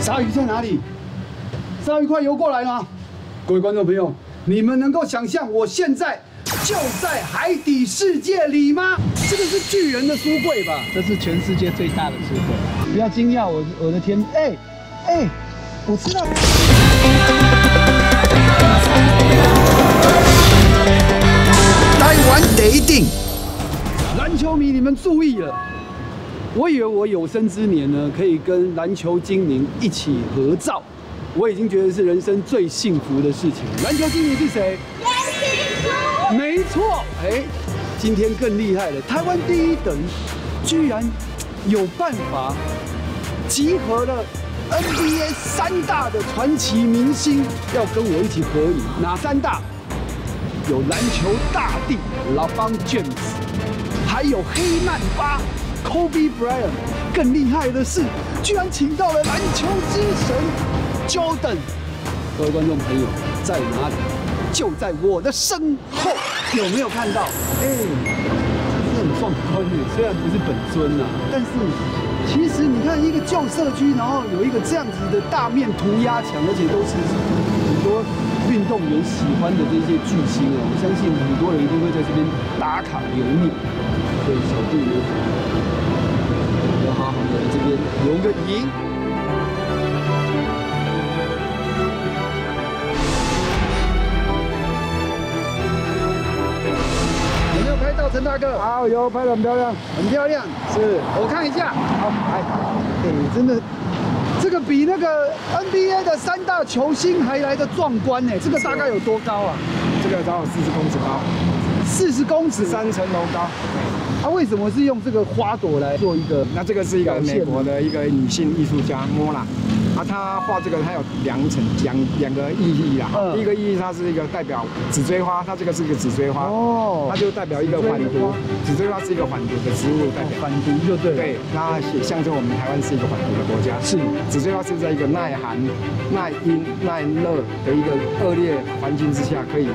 鲨鱼在哪里？鲨鱼快游过来了！各位观众朋友，你们能够想象我现在就在海底世界里吗？这个是巨人的书柜吧？这是全世界最大的书柜。不要惊讶，我的天！哎，我知道。 台湾第1，篮球迷你们注意了！我以为我有生之年呢，可以跟篮球精灵一起合照，我已经觉得是人生最幸福的事情。篮球精灵是谁？杨没错，哎，今天更厉害了！台湾第1等居然有办法集合了 NBA 3大的传奇明星，要跟我一起合影。哪3大？ 有篮球大帝LeBron James， 还有黑曼巴 Kobe Bryant， 更厉害的是，居然请到了篮球之神 Jordan。各位观众朋友，在哪里？就在我的身后，有没有看到？哎，这是很壮观的，虽然不是本尊啊，但是其实你看一个旧社区，然后有一个这样子的大面涂鸦墙，而且都是很多 运动员喜欢的这些巨星哦，我相信很多人一定会在这边打卡留念。所以小弟呢，要好好的在这边留个影。有没有拍到陈大哥？好，有拍得很漂亮，很漂亮。是我看一下。好，来，哎，真的。 这个比那个 NBA 的3大球星还来得壮观呢！这个大概有多高啊？这个大概有40公尺高，40公尺，3层楼高。它、啊、为什么是用这个花朵来做一个？那这个是一个美国的一个女性艺术家莫娜，啊，她画这个它有两个意义啦。第一个意义，它是一个代表紫锥花，它这个是一个紫锥花，哦，它就代表一个缓毒，紫锥花是一个缓毒的植物，代表缓毒就对。对，那也象征我们台湾是一个缓毒的国家。是。 紫锥花是在一个耐寒、耐阴、耐热的一个恶劣环境之下可以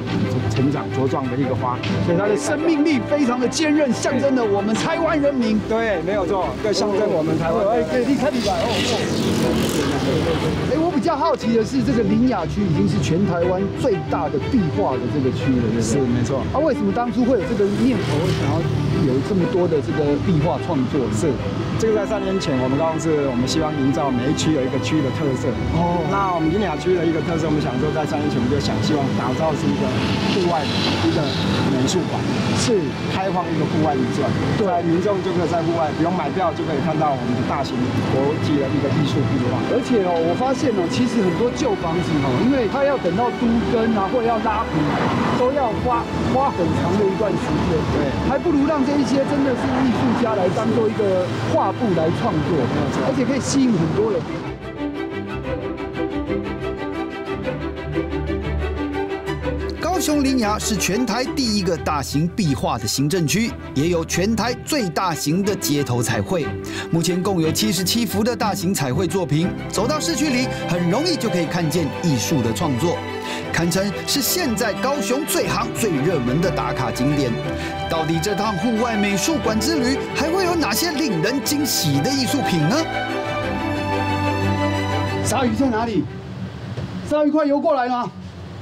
成长茁壮的一个花，所以它的生命力非常的坚韧，象征了我们台湾人民。对，没有错，对，象征我们台湾。哎，对，你看你来哦。哎，我比较好奇的是，这个苓雅区已经是全台湾最大的壁画的这个区了，对不对？是，没错。啊，为什么当初会有这个念头，会想要有这么多的这个壁画创作？是。 这个在3年前，我们公司我们希望营造每一区有一个区的特色。哦，那我们苓雅区的一个特色，我们想说在3年前我们就想希望打造是一个户外的一个美术馆，是开放一个户外旅馆，对，民众就可以在户外不用买票就可以看到我们的大型国际的一个艺术壁画。而且哦，我发现哦，其实很多旧房子哦，因为它要等到都更啊，或者要拉皮，都要花很长的一段时间。对，还不如让这一些真的是艺术家来当做一个画 画布来创作，而且可以吸引很多人。高雄苓雅是全台第1个大型壁画的行政区，也有全台最大型的街头彩绘。目前共有77幅的大型彩绘作品，走到市区里，很容易就可以看见艺术的创作。 堪称是现在高雄最夯、最热门的打卡景点。到底这趟户外美术馆之旅还会有哪些令人惊喜的艺术品呢？鲨鱼在哪里？鲨鱼快游过来了！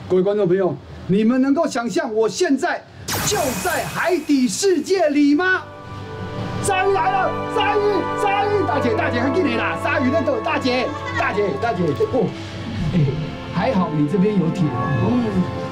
各位观众朋友，你们能够想象我现在就在海底世界里吗？鲨鱼来了！鲨鱼，鲨鱼，大姐，大姐，快进来啦！鲨鱼在走，大姐，大姐，大姐，哦，哎。 还好你这边有铁哦，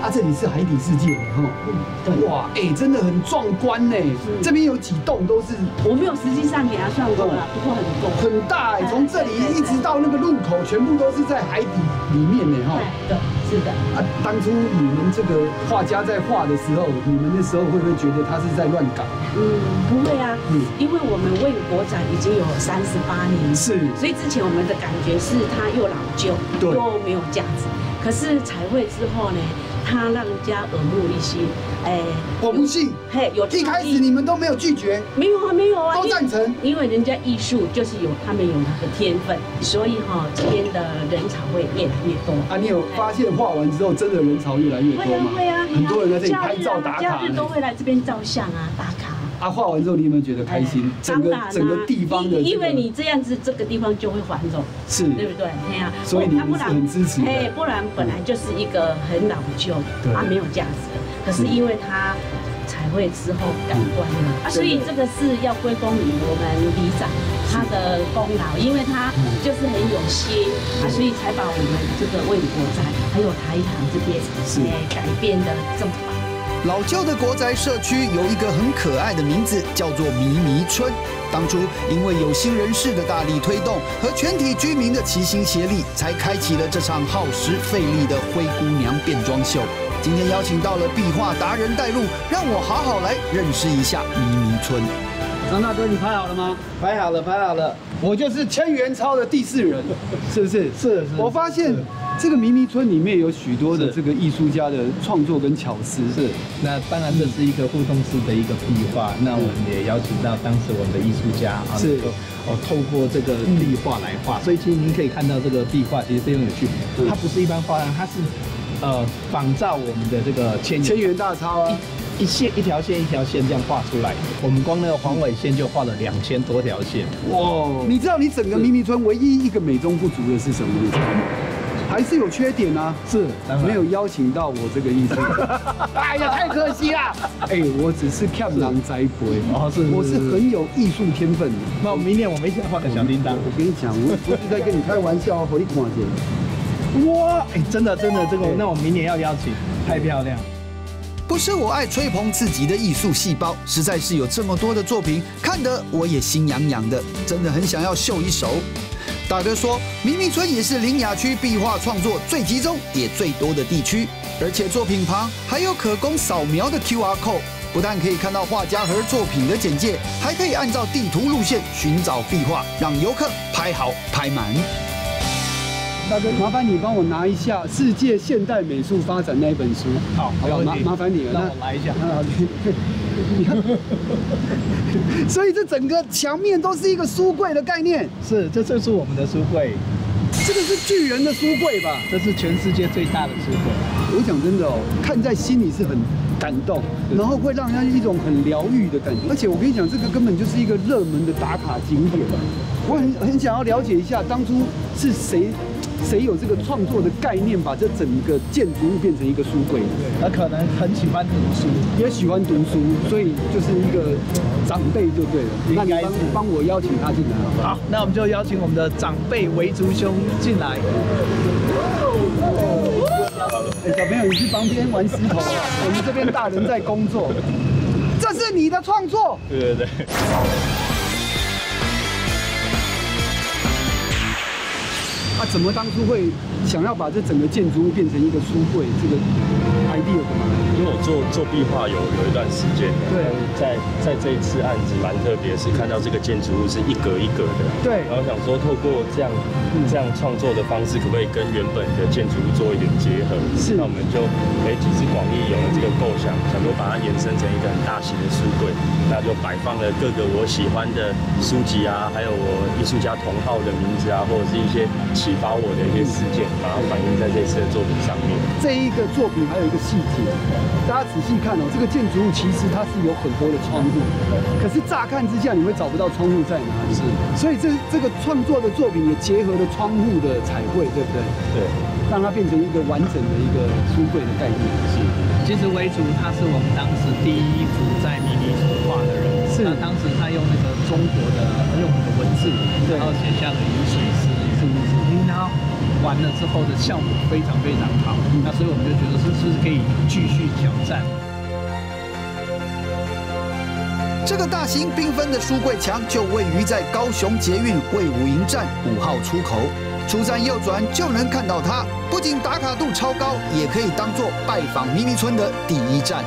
啊，这里是海底世界哦，哇，哎，真的很壮观呢。这边有几栋都是，我没有实际上给他算过啦，不过很多，很大哎，从这里一直到那个路口，全部都是在海底里面呢哈。对，是的。啊，当初你们这个画家在画的时候，你们那时候会不会觉得他是在乱搞？嗯，不会啊，因为我们为国展已经有38年，是，所以之前我们的感觉是它又老旧，又没有价值。 可是彩绘之后呢，它让人家耳目一新，哎，我不信，嘿，有一开始你们都没有拒绝，没有啊，没有啊，都赞成，因为人家艺术就是有他们有那个天分，所以哈，这边的人潮会越来越多啊。你有发现画完之后，真的人潮越来越多吗？会啊，很多人在这里拍照打卡，假日都会来这边照相啊，打卡。啊，画完之后你有没有觉得开心？整个地方的，因为你这样子，这个地方就会繁荣，是对不对？哎呀，所以你是很支持。哎，不然本来就是一个很老旧，啊，没有价值。可是因为它彩绘之后改观了，啊，所以这个是要归功于我们里长他的功劳，因为他就是很有心啊，所以才把我们这个卫武国宅还有台糖这边改变的这么好。 老旧的国宅社区有一个很可爱的名字，叫做“迷迷村”。当初因为有心人士的大力推动和全体居民的齐心协力，才开启了这场耗时费力的灰姑娘变装秀。今天邀请到了壁画达人带路，让我好好来认识一下迷迷村。张大哥，你拍好了吗？拍好了，拍好了。我就是千元钞的第四人，是不是？是。我发现。 这个迷迷村里面有许多的这个艺术家的创作跟巧思，是。那当然这是一个互动式的一个壁画，那我们也邀请到当时我们的艺术家啊，是。哦，透过这个壁画来画，所以其实您可以看到这个壁画其实非常有趣，它不是一般画案，它是仿照我们的这个千元大钞啊。 一条线一条线这样画出来，我们光那个黄尾线就画了2000多条线。哇！你知道你整个迷迷村唯一一个美中不足的是什么？你知道吗？还是有缺点啊，是没有邀请到我这个艺术家。哎呀，太可惜啦！哎，我只是看狼栽培，我是很有艺术天分的。那明年我们一起来画个小叮当。我跟你讲，我不是在跟你开玩笑，回看见。哇！哎，真的真的这个，那我明年要邀请，太漂亮。 不是我爱吹捧自己的艺术细胞，实在是有这么多的作品，看得我也心痒痒的，真的很想要秀一手。大哥说，迷迷村也是苓雅区壁画创作最集中也最多的地区，而且作品旁还有可供扫描的 QR code， 不但可以看到画家和作品的简介，还可以按照地图路线寻找壁画，让游客拍好拍满。大哥，麻烦你帮我拿一下《世界现代美术发展》那一本书。好，麻烦你了，让我来一下。你看，所以这整个墙面都是一个书柜的概念。是，这就是我们的书柜。这个是巨人的书柜吧？这是全世界最大的书柜。我讲真的哦，看在心里是很感动，然后会让人家一种很疗愈的感觉。而且我跟你讲，这个根本就是一个热门的打卡景点。我很想要了解一下，当初是谁有这个创作的概念，把这整个建筑物变成一个书柜？他可能很喜欢读书，也喜欢读书，所以就是一个长辈就对了。那你帮我邀请他进来。好，那我们就邀请我们的长辈维竹兄进来。小朋友，你去旁边玩石头啊？我们这边大人在工作。这是你的创作？对对对。 啊，怎么当初会想要把这整个建筑物变成一个书柜？这个 idea 怎么来？因为我做壁画有一段时间，对，在这一次案子蛮特别，是看到这个建筑物是一格一格的，对，然后想说透过这样创作的方式，可不可以跟原本的建筑物做一点结合？是，那我们就集思广益有了这个构想，想说把它延伸成一个很大型的书柜，那就摆放了各个我喜欢的书籍啊，还有我艺术家同好的名字啊，或者是一些。 启发我的一些事件，把它反映在这次的作品上面。这一个作品还有一个细节，大家仔细看哦，这个建筑物其实它是有很多的窗户，可是乍看之下你会找不到窗户在哪里。是，所以这个创作的作品也结合了窗户的彩绘，对不对？对，让它变成一个完整的一个书柜的概念。是，其实维竹他是我们当时第一幅在迷你画的人，是，那当时他用那个中国的用我们的文字，然后写下了饮水思。 完了之后的效果非常非常好，那所以我们就觉得是不是可以继续挑战？这个大型缤纷的书柜墙就位于在高雄捷运卫武营站5号出口，出站右转就能看到它。不仅打卡度超高，也可以当做拜访迷迷村的第一站。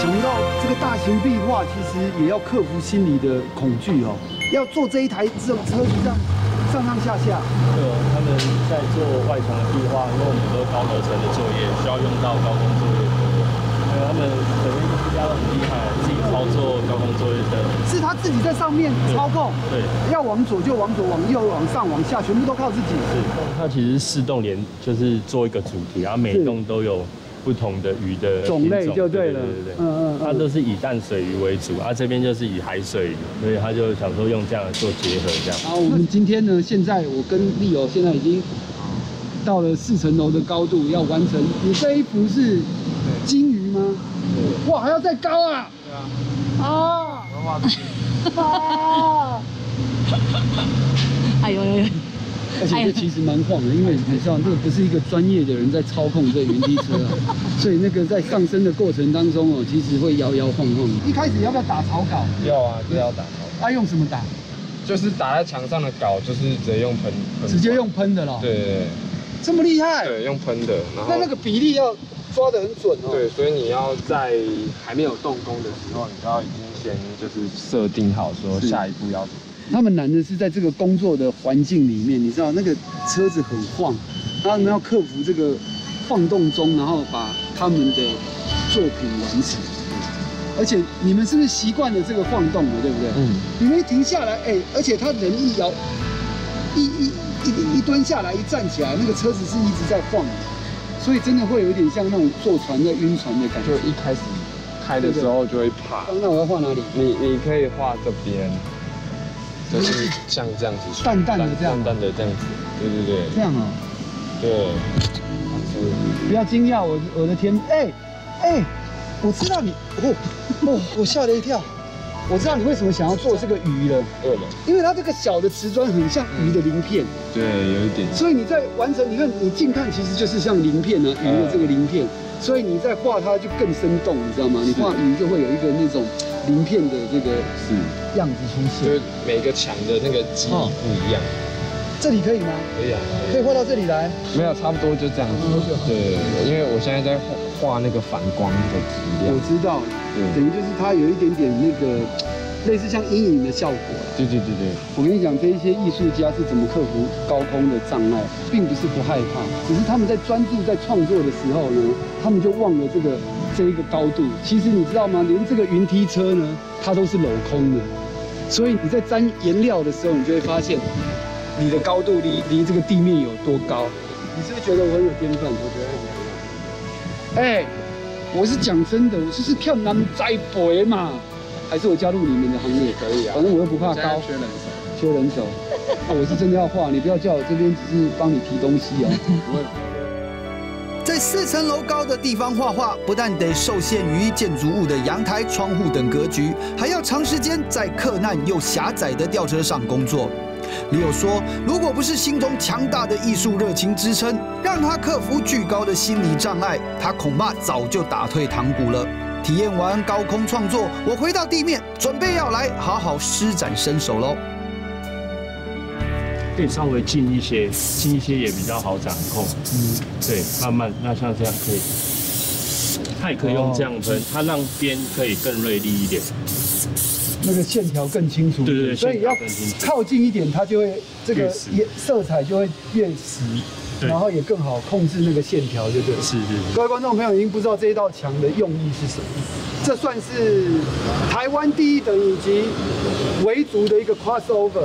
想不到这个大型壁画其实也要克服心理的恐惧哦。 要坐这一台这种车子上下。对，他们在做外墙的壁画，因为我们都高楼层的作业需要用到高空作业，因为他们可能艺术家都很厉害，自己操作高空作业的。是他自己在上面操控。对，要往左就往左，往右往上往下，全部都靠自己。是，它其实是4栋连，就是做一个主题，然后每栋都有。不同的鱼的种类就对了。对对对，它都是以淡水鱼为主，这边就是以海水鱼，所以他就想说用这样做结合这样。好，我们今天呢，现在我跟丽友现在已经到了4层楼的高度，要完成。你这一幅是金鱼吗？哇，还要再高啊！对啊。啊！啊！哎呦呦呦！ 而且这其实蛮晃的，因为你知道，这个不是一个专业的人在操控这云梯车啊，所以那个在上升的过程当中其实会摇摇晃晃。一开始要不要打草稿？要啊，就要打草稿。用什么打？就是打在墙上的稿，就是直接用喷，直接用喷的咯。对对对，这么厉害？对，用喷的。然后那个比例要抓得很准哦。对，所以你要在还没有动工的时候，你就要已经先就是设定好说下一步要怎么。 他们难的是在这个工作的环境里面，你知道那个车子很晃，他们要克服这个晃动中，然后把他们的作品完成。而且你们是不是习惯了这个晃动了，对不对？嗯。你们一停下来，而且他人一摇，一蹲下来，一站起来，那个车子是一直在晃的，所以真的会有一点像那种坐船在晕船的感觉。就一开始开的时候就会怕。那我要画哪里？你可以画这边。 就是像这样子，淡淡的这样，淡淡的这样子，对对对，这样哦，对，不要惊讶，我的天，我知道你，我吓了一跳，我知道你为什么想要做这个鱼了，对的，因为它这个小的瓷砖很像鱼的鳞片，对，有一点，所以你在完成，你看你近看其实就是像鳞片鱼的这个鳞片，所以你在画它就更生动，你知道吗？你画鱼就会有一个那种。 鳞片的这个样子出现，就是每个墙的那个基底不一样。这里可以吗？可以啊，可以画到这里来。没有，差不多就这样子。对，因为我现在在画那个反光的质量。我知道，对，等于就是它有一点点那个类似像阴影的效果。对对对对，我跟你讲，这一些艺术家是怎么克服高空的障碍，并不是不害怕，只是他们在专注在创作的时候呢，他们就忘了这个。 这一个高度，其实你知道吗？连这个云梯车呢，它都是镂空的，所以你在沾颜料的时候，你就会发现你的高度离这个地面有多高。你是不是觉得我很有天分？我觉得很有。我是讲真的，我就是跳南栽培嘛，还是我加入你们的行业可以啊？反正我又不怕高。缺人手，缺人手。我是真的要画，你不要叫我这边只是帮你提东西哦。不会。 在4层楼高的地方画画，不但得受限于建筑物的阳台、窗户等格局，还要长时间在克难又狭窄的吊车上工作。李友说，如果不是心中强大的艺术热情支撑，让他克服巨高的心理障碍，他恐怕早就打退堂鼓了。体验完高空创作，我回到地面，准备要来好好施展身手喽。 可以稍微近一些，近一些也比较好掌控。对，慢慢，那像这样可以，它也可以用这样喷，它让边可以更锐利一点，那个线条更清楚。对对对，所以要靠近一点，它就会这个色彩就会越实，然后也更好控制那个线条，对不对？是是。各位观众朋友已经不知道这一道墙的用意是什么，这算是台湾第一等以及维族的一个 crossover。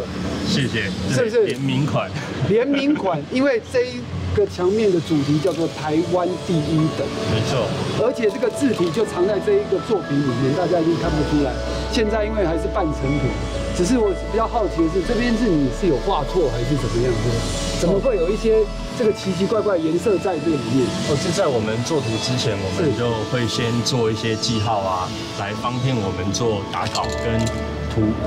谢谢，是不是联名款？联名款，因为这一个墙面的主题叫做“台湾第一等”，没错。而且这个字体就藏在这一个作品里面，大家已经看不出来。现在因为还是半成品，只是我比较好奇的是，这边是你是有画错还是怎么样？怎么会有一些这个奇奇怪怪颜色在这里面？是在我们做图之前，我们就会先做一些记号啊，来方便我们做打稿跟。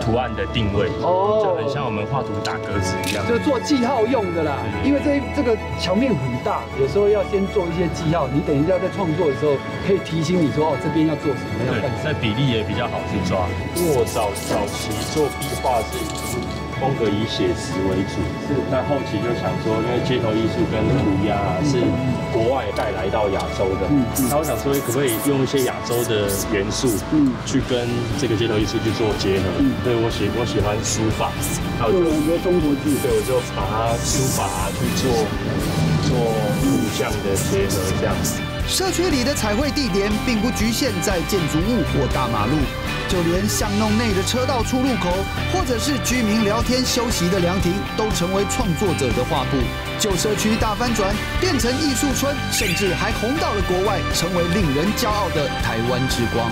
图案的定位哦，就很像我们画图打格子一样，就做记号用的啦。因为这个墙面很大，有时候要先做一些记号，你等一下在创作的时候可以提醒你说哦，这边要做什么，要干什么。那比例也比较好去抓。因为我早期做壁画是风格以写实为主，是。那后期就想说，因为街头艺术跟涂鸦是国外带来到亚洲的，那我想说可不可以用一些亚洲的元素，去跟这个街头艺术去做结合。 对，我喜欢书法，还有很多中国字，对，我就把它书法去做做物象的结合，这样子。社区里的彩绘地点并不局限在建筑物或大马路，就连巷弄内的车道出入口，或者是居民聊天休息的凉亭，都成为创作者的画布。旧社区大翻转，变成艺术村，甚至还红到了国外，成为令人骄傲的台湾之光。